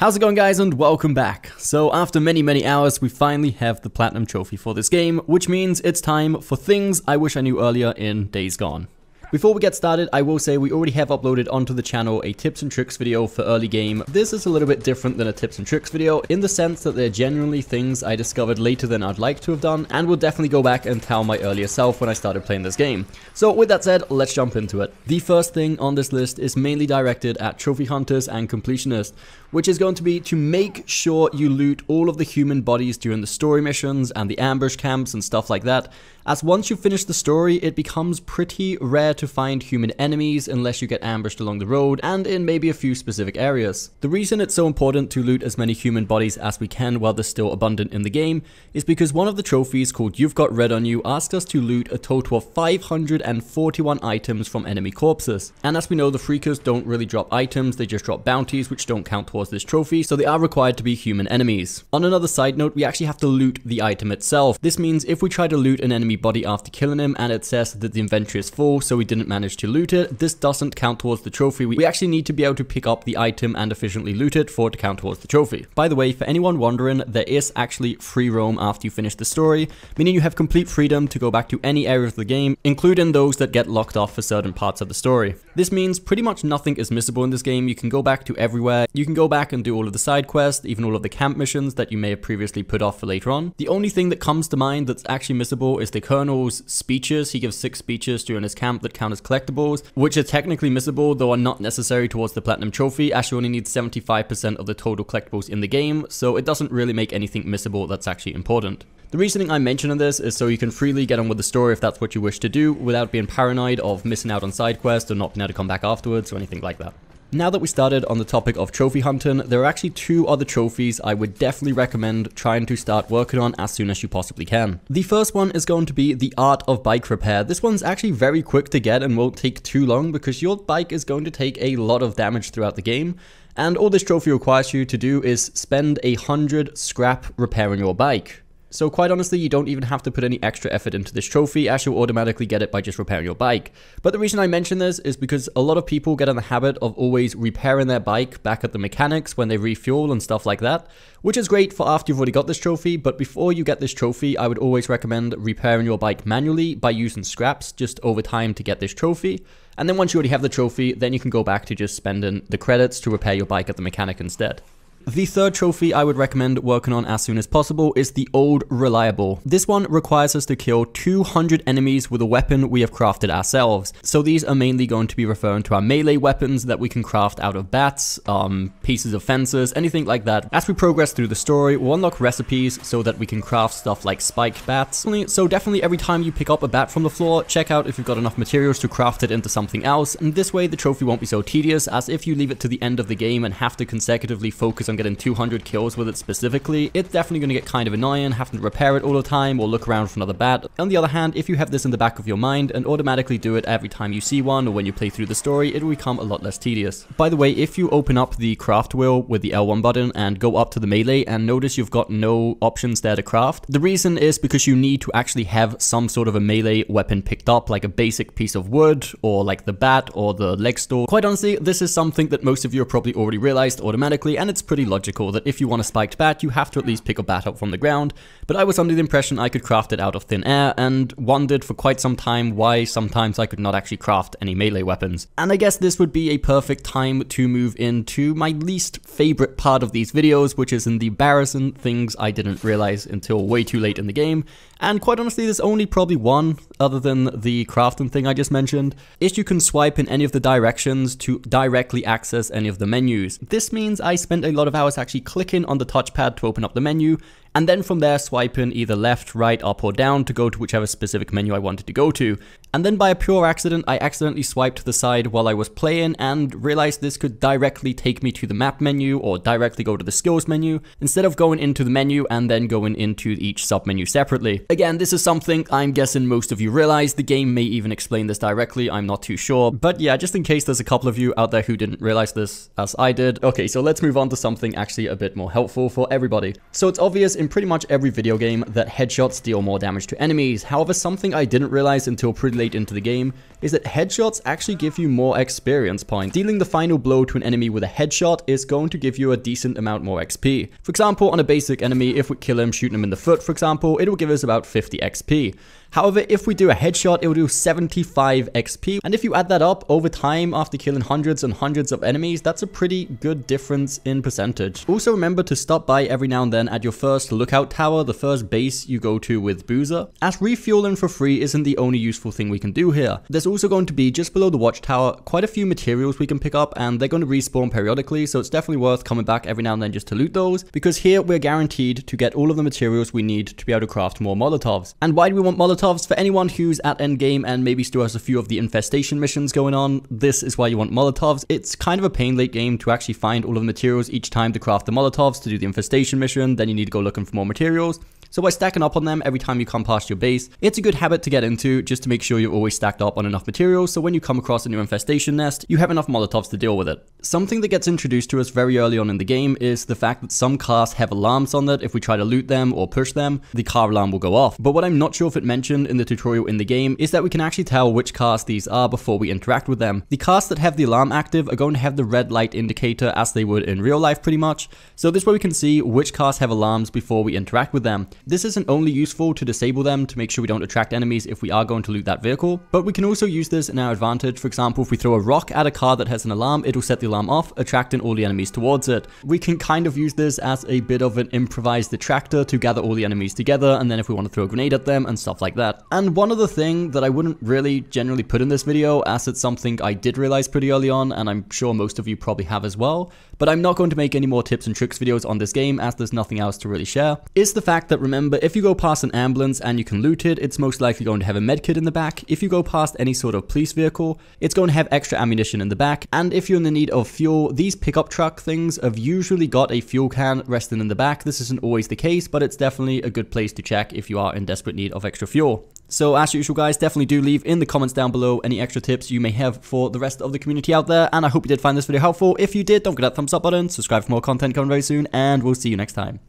How's it going, guys, and welcome back. So after many hours, we finally have the Platinum Trophy for this game, which means it's time for things I wish I knew earlier in Days Gone. Before we get started, I will say we already have uploaded onto the channel a tips and tricks video for early game. This is a little bit different than a tips and tricks video in the sense that they're genuinely things I discovered later than I'd like to have done, and will definitely go back and tell my earlier self when I started playing this game. So with that said, let's jump into it. The first thing on this list is mainly directed at trophy hunters and completionists, which is going to be to make sure you loot all of the human bodies during the story missions and the ambush camps and stuff like that, as once you finish the story, it becomes pretty rare to find human enemies unless you get ambushed along the road and in maybe a few specific areas. The reason it's so important to loot as many human bodies as we can while they're still abundant in the game is because one of the trophies called You've Got Red On You asked us to loot a total of 541 items from enemy corpses. And as we know, the Freakers don't really drop items, they just drop bounties, which don't count towards this trophy, so they are required to be human enemies. On another side note, we actually have to loot the item itself. This means if we try to loot an enemy body after killing him and it says that the inventory is full, so we didn't manage to loot it, this doesn't count towards the trophy. We actually need to be able to pick up the item and efficiently loot it for it to count towards the trophy. By the way, for anyone wondering, there is actually free roam after you finish the story, meaning you have complete freedom to go back to any area of the game, including those that get locked off for certain parts of the story. This means pretty much nothing is missable in this game. You can go back to everywhere. You can go back and do all of the side quests, even all of the camp missions that you may have previously put off for later on. The only thing that comes to mind that's actually missable is the Colonel's speeches. He gives 6 speeches during his camp that count as collectibles, which are technically missable, though are not necessary towards the Platinum Trophy, as you only need 75% of the total collectibles in the game, so it doesn't really make anything missable that's actually important. The reasoning I'm mentioning this is so you can freely get on with the story if that's what you wish to do, without being paranoid of missing out on side quests or not being able to come back afterwards or anything like that. Now that we started on the topic of trophy hunting, there are actually 2 other trophies I would definitely recommend trying to start working on as soon as you possibly can. The first one is going to be the Art of Bike Repair. This one's actually very quick to get and won't take too long because your bike is going to take a lot of damage throughout the game. And all this trophy requires you to do is spend 100 scrap repairing your bike. So quite honestly, you don't even have to put any extra effort into this trophy as you'll automatically get it by just repairing your bike. But the reason I mention this is because a lot of people get in the habit of always repairing their bike back at the mechanics when they refuel and stuff like that, which is great for after you've already got this trophy, but before you get this trophy, I would always recommend repairing your bike manually by using scraps just over time to get this trophy. And then once you already have the trophy, then you can go back to just spending the credits to repair your bike at the mechanic instead. The third trophy I would recommend working on as soon as possible is the Old Reliable. This one requires us to kill 200 enemies with a weapon we have crafted ourselves. So these are mainly going to be referring to our melee weapons that we can craft out of bats, pieces of fences, anything like that. As we progress through the story, we'll unlock recipes so that we can craft stuff like spiked bats. So definitely every time you pick up a bat from the floor, check out if you've got enough materials to craft it into something else. And this way the trophy won't be so tedious as if you leave it to the end of the game and have to consecutively focus on getting 200 kills with it specifically, it's definitely going to get kind of annoying having to repair it all the time or look around for another bat. On the other hand, if you have this in the back of your mind and automatically do it every time you see one or when you play through the story, it will become a lot less tedious. By the way, if you open up the craft wheel with the L1 button and go up to the melee and notice you've got no options there to craft, the reason is because you need to actually have some sort of a melee weapon picked up, like a basic piece of wood or like the bat or the leg stool. Quite honestly, this is something that most of you have probably already realized automatically, and it's pretty logical that if you want a spiked bat, you have to at least pick a bat up from the ground, but I was under the impression I could craft it out of thin air and wondered for quite some time why sometimes I could not actually craft any melee weapons. And I guess this would be a perfect time to move into my least favorite part of these videos, which is in the embarrassing things I didn't realize until way too late in the game. And quite honestly, there's only probably one other than the crafting thing I just mentioned, is you can swipe in any of the directions to directly access any of the menus. This means I spent a lot of hours actually clicking on the touchpad to open up the menu, and then from there swiping either left, right, up or down to go to whichever specific menu I wanted to go to. And then by a pure accident, I accidentally swiped to the side while I was playing and realized this could directly take me to the map menu or directly go to the skills menu instead of going into the menu and then going into each submenu separately. Again, this is something I'm guessing most of you realize. The game may even explain this directly, I'm not too sure. But yeah, just in case there's a couple of you out there who didn't realize this as I did. Okay, so let's move on to something actually a bit more helpful for everybody. So it's obvious in pretty much every video game that headshots deal more damage to enemies. However, something I didn't realize until pretty late into the game is that headshots actually give you more experience points. Dealing the final blow to an enemy with a headshot is going to give you a decent amount more XP. For example, on a basic enemy, if we kill him, shooting him in the foot, for example, it will give us about 50 XP. However, if we do a headshot, it will do 75 XP. And if you add that up over time after killing hundreds and hundreds of enemies, that's a pretty good difference in percentage. Also remember to stop by every now and then at your first lookout tower, the first base you go to with Boozer, as refueling for free isn't the only useful thing we can do here. There's also going to be, just below the watchtower, quite a few materials we can pick up, and they're going to respawn periodically, so it's definitely worth coming back every now and then just to loot those, because here we're guaranteed to get all of the materials we need to be able to craft more Molotovs. And why do we want Molotovs? For anyone who's at endgame and maybe still has a few of the infestation missions going on, this is why you want Molotovs. It's kind of a pain late game to actually find all of the materials each time to craft the Molotovs, to do the infestation mission, then you need to go looking for more materials. So by stacking up on them every time you come past your base, it's a good habit to get into just to make sure you're always stacked up on enough materials so when you come across a new infestation nest, you have enough Molotovs to deal with it. Something that gets introduced to us very early on in the game is the fact that some cars have alarms on that if we try to loot them or push them, the car alarm will go off. But what I'm not sure if it mentioned in the tutorial in the game is that we can actually tell which cars these are before we interact with them. The cars that have the alarm active are going to have the red light indicator as they would in real life pretty much, so this way we can see which cars have alarms before we interact with them. This isn't only useful to disable them to make sure we don't attract enemies if we are going to loot that vehicle, but we can also use this in our advantage. For example, if we throw a rock at a car that has an alarm, it'll set the alarm off, attracting all the enemies towards it. We can kind of use this as a bit of an improvised attractor to gather all the enemies together, and then if we want to throw a grenade at them and stuff like that. And one other thing that I wouldn't really generally put in this video, as it's something I did realize pretty early on, and I'm sure most of you probably have as well, but I'm not going to make any more tips and tricks videos on this game as there's nothing else to really share, is the fact that remember, if you go past an ambulance and you can loot it, it's most likely going to have a medkit in the back. If you go past any sort of police vehicle, it's going to have extra ammunition in the back. And if you're in the need of fuel, these pickup truck things have usually got a fuel can resting in the back. This isn't always the case, but it's definitely a good place to check if you are in desperate need of extra fuel. So as usual guys, definitely do leave in the comments down below any extra tips you may have for the rest of the community out there, and I hope you did find this video helpful. If you did, don't forget that thumbs up button, subscribe for more content coming very soon, and we'll see you next time.